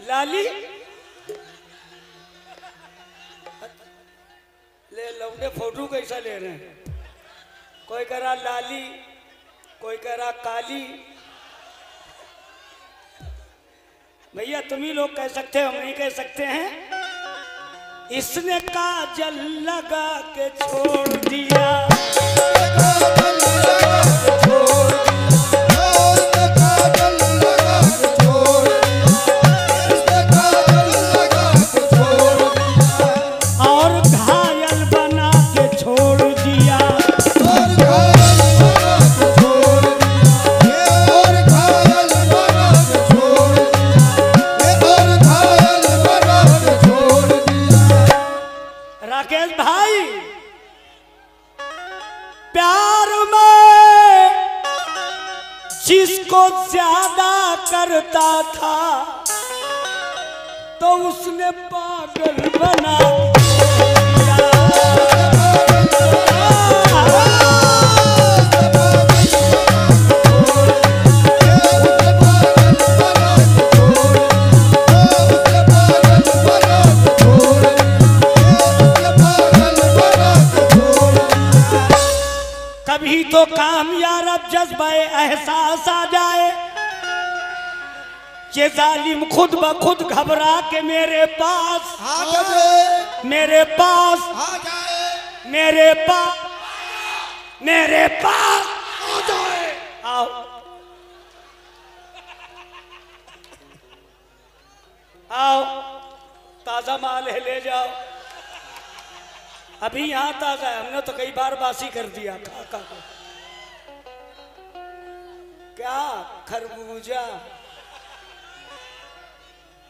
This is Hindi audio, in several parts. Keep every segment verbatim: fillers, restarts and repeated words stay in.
लाली ले लौंडे फोटो कैसा ले रहे हैं। कोई कह रहा लाली, कोई कह रहा काली। भैया तुम ही लोग कह सकते हो, हम नहीं कह सकते हैं। इसने काजल लगा के छोड़ दिया, काजल लगा के छोड़ दिया। ये जालिम खुद ब खुद घबरा के मेरे पास आ गए, मेरे पास आ गए, मेरे पास, मेरे पास आ जाए। आओ आओ, ताजा माल है, ले जाओ। अभी यहाँ ताजा है, हमने तो कई बार बासी कर दिया। काका क्या खरबूजा,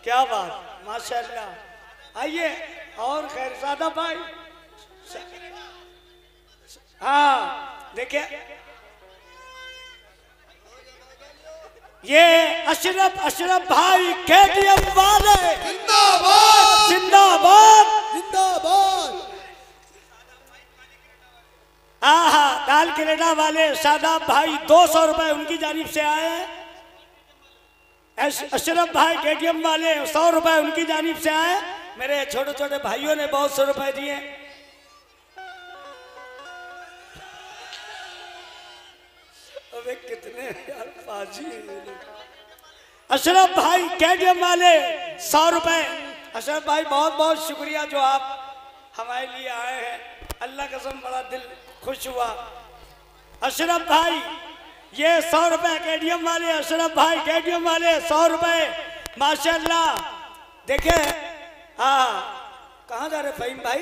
क्या बात, माशाल्लाह। आइए और खैरसादा भाई, हाँ देखिए ये अशरफ, अशरफ भाई केटीएम वाले जिंदाबाद जिंदाबाद जिंदाबाद। हाँ हाँ, दाल करेला वाले शादाब भाई दो सौ रुपए उनकी जानिब से आए हैं। अशरफ भाई केटीएम वाले सौ रुपए उनकी जानिब से आए। मेरे छोटे छोटे भाइयों ने बहुत सौ रुपए दिए। अबे कितने यार पाजी। अशरफ भाई केटीएम वाले सौ रुपए। अशरफ भाई बहुत बहुत शुक्रिया जो आप हमारे लिए आए हैं। अल्लाह कसम बड़ा दिल खुश हुआ। अशरफ भाई ये सौ रुपए केटीएम वाले, अशरफ भाई केटीएम वाले सौ रुपए, माशाल्लाह। देखे हाँ, कहाँ जा रहे फहीम भाई?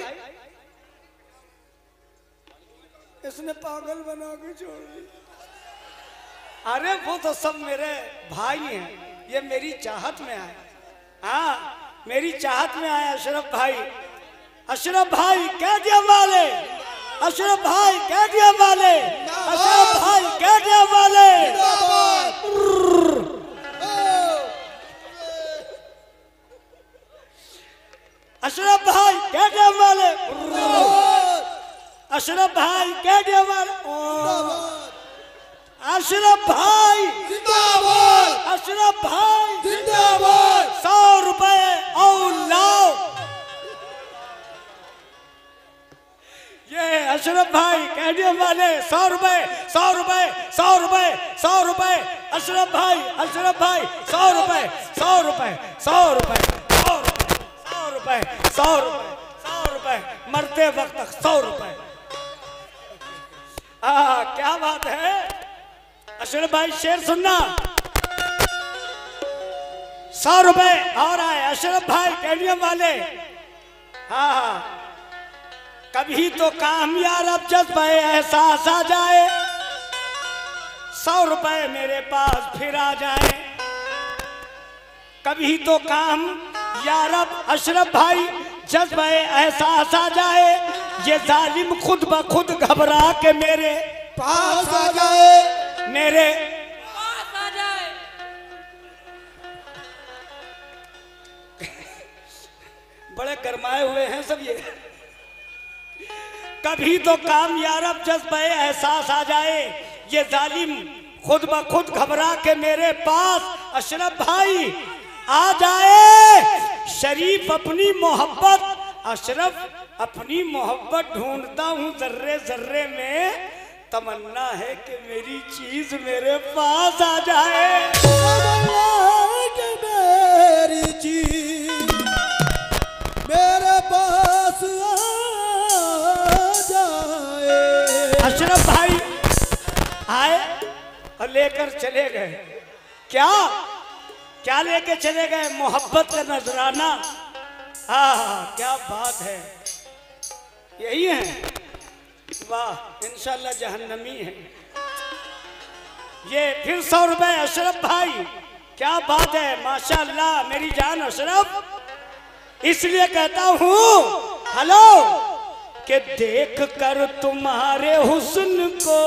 इसने पागल बना के छोड़ दिया। अरे वो तो सब मेरे भाई हैं, ये मेरी चाहत में आए। हाँ मेरी चाहत में आए अशरफ भाई। अशरफ भाई केटीएम वाले, अशरफ भाई केटीएम वाले, अशरफ भाई केटीएम वाले। अशरफ भाई केटीएम वाले, अशरफ भाई केटीएम वाले, अशरफ भाई जिंदाबाद, अशरफ भाई जिंदाबाद। सौ रुपए और लाओ। ये अशरफ भाई केटीएम वाले सौ रुपए सौ रुपए सौ रुपए सौ रुपए। अशरफ भाई, अशरफ भाई सौ रुपए सौ रुपए सौ रुपए सौ रुपए सौ रुपए सौ रुपए सौ रुपए, मरते वक्त तक सौ रुपए। हाँ क्या बात है। अशरफ भाई शेर सुनना। सौ रुपए और आए अशरफ भाई केटीएम वाले। हाँ हाँ, कभी तो कामयाब अब जज्बा एहसास आ जाए, सौ रुपए मेरे पास फिर आ जाए। कभी तो काम यारब अशरफ भाई जज्बा एहसास आ जाए, ये जालिम खुद ब खुद घबरा के मेरे पास आ जाए, मेरे पास आ जाए। बड़े गरमाए हुए हैं सब ये। कभी तो कामयाब जज्बा एहसास आ जाए, ये जालिम खुद ब खुद घबरा के मेरे पास अशरफ भाई आ जाए। शरीफ अपनी मोहब्बत, अशरफ अपनी मोहब्बत ढूंढता हूँ जर्रे जर्रे में, तमन्ना है कि मेरी चीज मेरे पास आ जाए, तमन्ना है कि मेरी चीज मेरे पास आ जाए। अशरफ भाई आए और लेकर चले गए। क्या क्या लेके चले गए? मोहब्बत का नजराना। आह क्या बात है, यही है। वाह, इंशाल्लाह जहन्नमी है ये। फिर सौ रुपए अशरफ भाई, क्या बात है, माशाल्लाह मेरी जान अशरफ। इसलिए कहता हूँ हेलो कि देख कर तुम्हारे हुस्न को,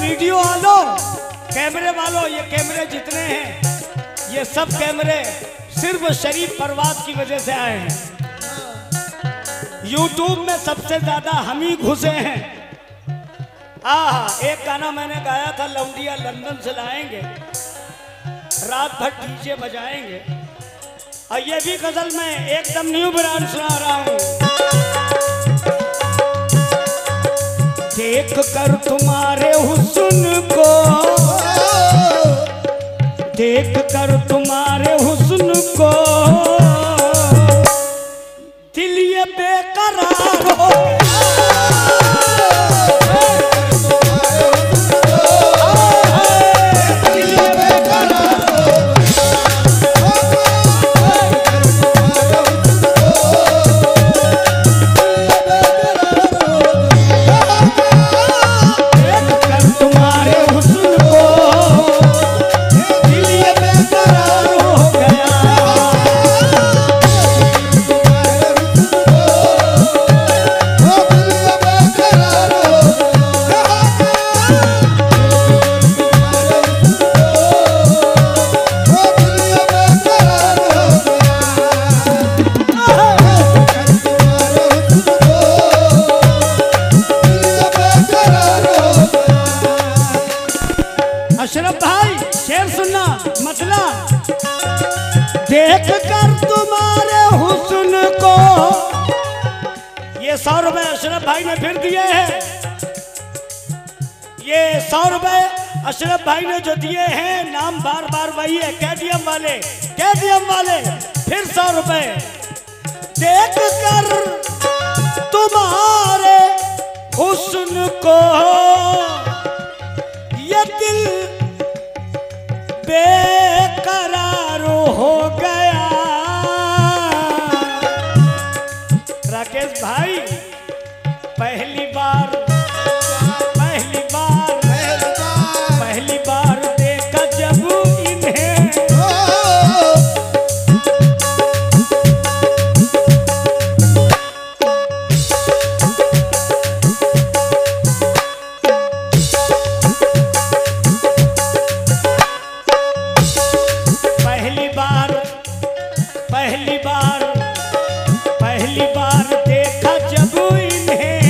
वीडियो वालों, कैमरे वालों, ये कैमरे जितने हैं ये सब कैमरे सिर्फ शरीफ परवाज की वजह से आए हैं। यूट्यूब में सबसे ज्यादा हम ही घुसे हैं। आह, एक गाना मैंने गाया था, लौंडिया लंदन से लाएंगे, रात भर डीजे बजाएंगे। और ये भी गजल मैं एकदम न्यू ब्रांड सुना रहा हूँ। देख कर तुम्हारे हुस्न को, देख कर तुम्हारे हुस्न को, दिल ये बेकरार हो फिर दिए हैं। ये सौ रुपए अशरफ भाई ने जो दिए हैं, नाम बार बार वही है, कैडीएम वाले, कैडीएम वाले। फिर सौ रुपए, देख कर तुम्हारे हुस्न को, ये दिल बेकरार हो गया। राकेश भाई पहली बार पहली बार पहली बार पहली बार देखा जब इन्हें, पहली बार पहली बार पहली बार देखा जब इन्हें,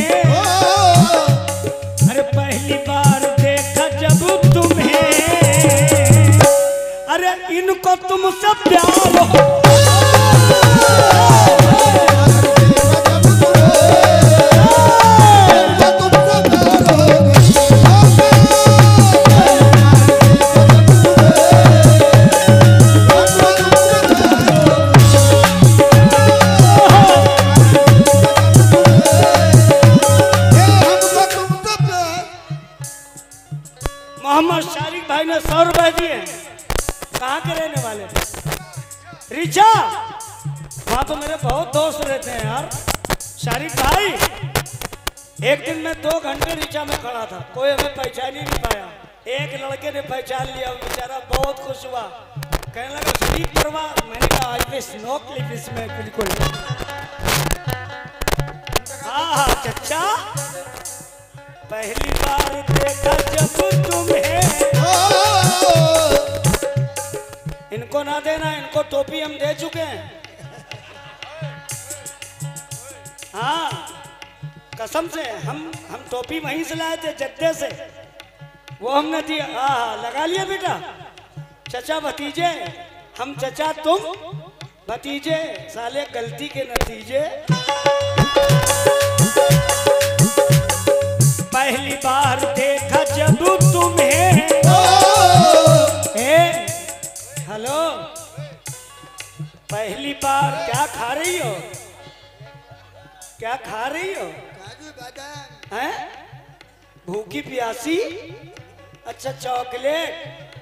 पहली बार देखा जब तुम्हें, अरे इनको तुमसे प्यार हो। वहाँ तो मेरे बहुत दोस्त रहते हैं यार। शारिफ भाई एक दिन मैं दो घंटे नीचा में खड़ा था, कोई हमें पहचान ही नहीं पाया। एक लड़के ने पहचान लिया, बेचारा बहुत खुश हुआ, कहने लगा शरीफ परवाज। मैंने कहा आज मैं स्नो क्लिप इसमें बिल्कुल। हाँ चचा, पहली बार देखा जब तुम्हें। इनको ना देना, इनको टोपी हम दे चुके हैं। हाँ कसम से, हम हम टोपी वहीं से लाए थे जद्दे से, वो हमने दी। हाँ लगा लिया बेटा। चचा भतीजे, हम चचा तुम भतीजे, साले गलती के नतीजे। पहली बार देखा जब तुम्हें। हेलो, पहली बार क्या खा रही हो, क्या खा रही हो? हैं? भूखी प्यासी? अच्छा चॉकलेट,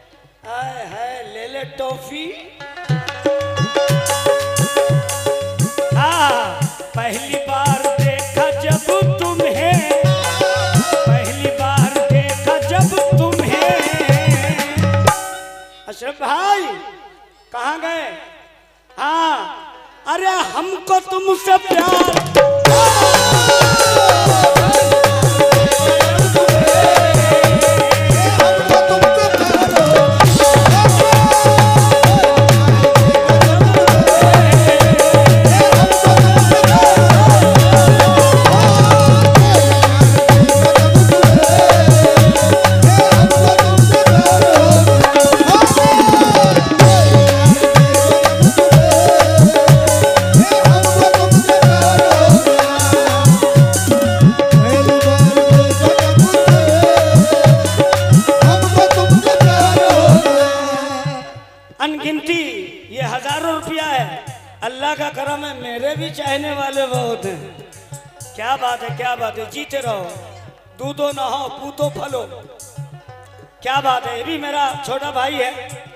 आए हाय ले ले टॉफी। हाँ पहली बार देखा जब तुम्हें, पहली बार देखा जब तुम्हें। अशरफ भाई कहाँ गए? हाँ अरे हमको तुमसे प्यार। क्या बात है, जीते रहो, दूधो नहाओ, पूतो फलो। क्या बात है। ये भी मेरा छोटा भाई है।